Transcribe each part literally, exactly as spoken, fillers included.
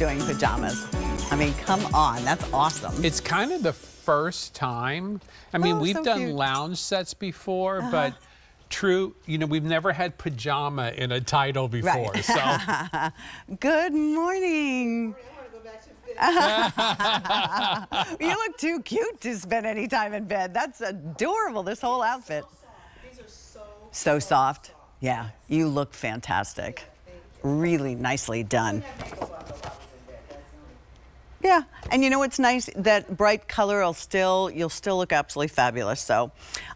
doing pajamas. I mean, come on, that's awesome. It's kind of the first time. I mean, oh, we've so done cute. lounge sets before, uh-huh. but true, you know, we've never had pajama in a title before, right. so. Good morning. You look too cute to spend any time in bed. That's adorable, this whole outfit. These are so soft. So soft. Yeah, you look fantastic. Really nicely done. Yeah, and you know what's nice? That bright color will still, you'll still look absolutely fabulous. So,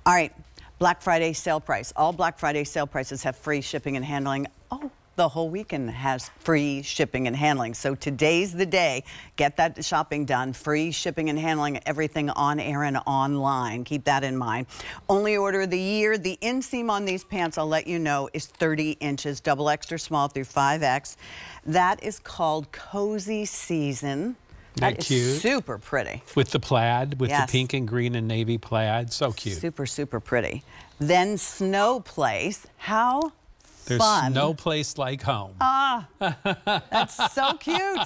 all right, Black Friday sale price. All Black Friday sale prices have free shipping and handling. Oh, the whole weekend has free shipping and handling. So today's the day. Get that shopping done. Free shipping and handling, everything on air and online. Keep that in mind. Only order of the year. The inseam on these pants, I'll let you know, is thirty inches, double extra small through five X. That is called Cozy Season. That, that is cute. Super pretty. With the plaid, with yes. the pink and green and navy plaid. So cute. Super, super pretty. Then Snow Place. How There's fun. no place like home. Ah, that's so cute.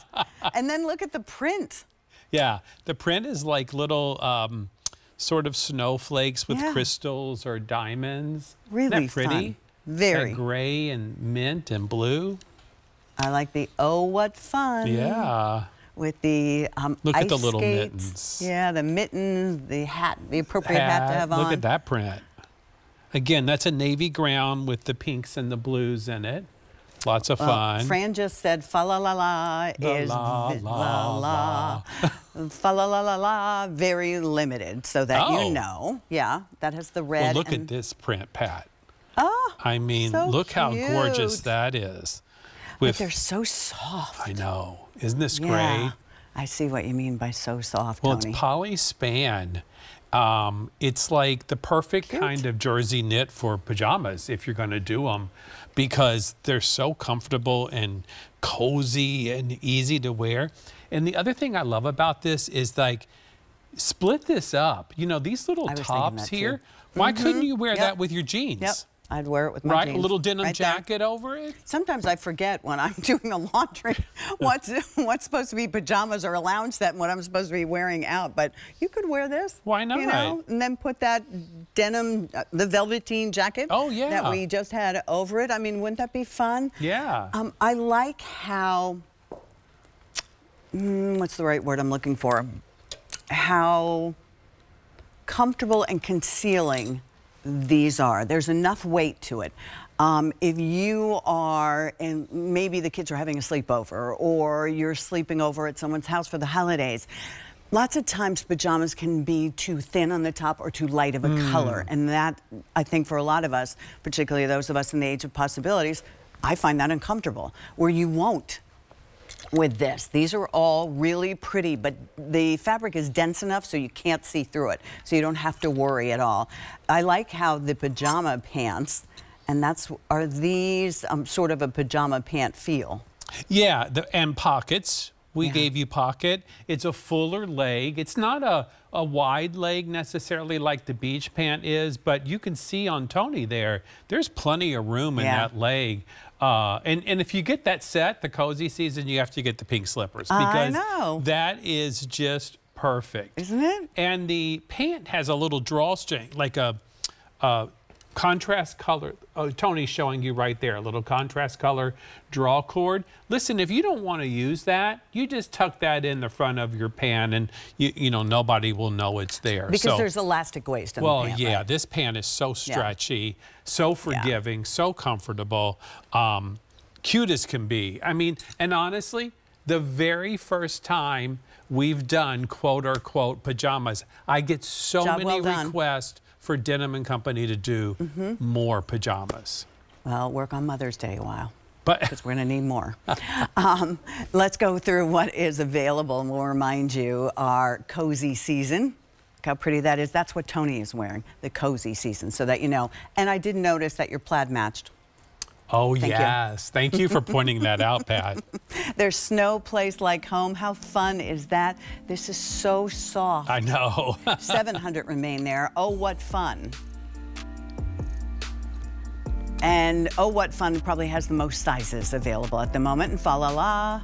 And then look at the print. Yeah, the print is like little um, sort of snowflakes with yeah. crystals or diamonds. Really Isn't that pretty? Fun. Very. That gray and mint and blue. I like the Oh What Fun. Yeah. With the um, Look ice at the little skates. mittens. Yeah, the mittens, the hat, the appropriate hat, hat to have on. Look at that print. Again, that's a navy ground with the pinks and the blues in it. Lots of well, fun. Fran just said, fa la la la is la la la. Fa la la la la, very limited, so that oh. you know. Yeah, that has the red. Well, look and... at this print, Pat. Oh, I mean, so look cute. how gorgeous that is. With... But they're so soft. I know. Isn't this yeah. great? I see what you mean by so soft, Well, Tony. It's poly span. Um, it's like the perfect Cute. kind of jersey knit for pajamas if you're going to do them, because they're so comfortable and cozy and easy to wear. And the other thing I love about this is, like, split this up. You know, these little tops here, too. why mm-hmm. couldn't you wear yep. that with your jeans? Yep. I'd wear it with my right, jeans. Right, a little denim right jacket there. over it. Sometimes I forget when I'm doing the laundry what's what's supposed to be pajamas or a lounge set and what I'm supposed to be wearing out. But you could wear this. Why not? You know, and then put that denim, uh, the velveteen jacket oh, yeah. that we just had over it. I mean, wouldn't that be fun? Yeah. Um, I like how, mm, what's the right word I'm looking for? How comfortable and concealing these are. There's enough weight to it. Um, if you are, and maybe the kids are having a sleepover, or you're sleeping over at someone's house for the holidays, lots of times pajamas can be too thin on the top or too light of a mm. color. And that, I think, for a lot of us, particularly those of us in the age of possibilities, I find that uncomfortable, where you won't with this. These are all really pretty, but the fabric is dense enough so you can't see through it, so you don't have to worry at all. I like how the pajama pants, and that's, are these um, sort of a pajama pant feel? Yeah, the, and pockets. We yeah. gave you pocket. It's a fuller leg. It's not a, a wide leg necessarily like the beach pant is, but you can see on Tony there, there's plenty of room in yeah. that leg. Uh, and, and if you get that set, the Cozy Season, you have to get the pink slippers, because I know. that is just perfect. Isn't it? And the pant has a little drawstring, like a uh, contrast color. Oh, Tony's showing you right there, a little contrast color draw cord. Listen, if you don't want to use that, you just tuck that in the front of your pant, and you, you know, nobody will know it's there. Because so, there's elastic waist in well, the pant. Well, yeah, right? This pant is so stretchy. Yeah. So forgiving, yeah. so comfortable, um, cute as can be. I mean, and honestly, the very first time we've done quote unquote pajamas, I get so Job many well requests for Denim and Company to do mm-hmm. more pajamas. Well, work on Mother's Day a while, because we're going to need more. um, let's go through what is available, and we'll remind you our Cozy Season. Look how pretty that is. That's what Tony is wearing, the Cozy Season, so that you know. And I did notice that your plaid matched. Oh, Thank yes. You. Thank you for pointing that out, Pat. There's Snow Place Like Home. How fun is that? This is so soft. I know. seven hundred remain there. Oh, what fun. And Oh, what fun probably has the most sizes available at the moment. And fa la la.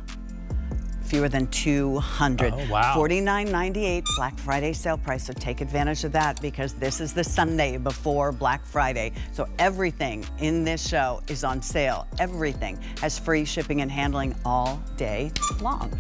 fewer than two hundred. Oh, wow. forty-nine ninety-eight Black Friday sale price, so take advantage of that because this is the Sunday before Black Friday. So everything in this show is on sale. Everything has free shipping and handling all day long.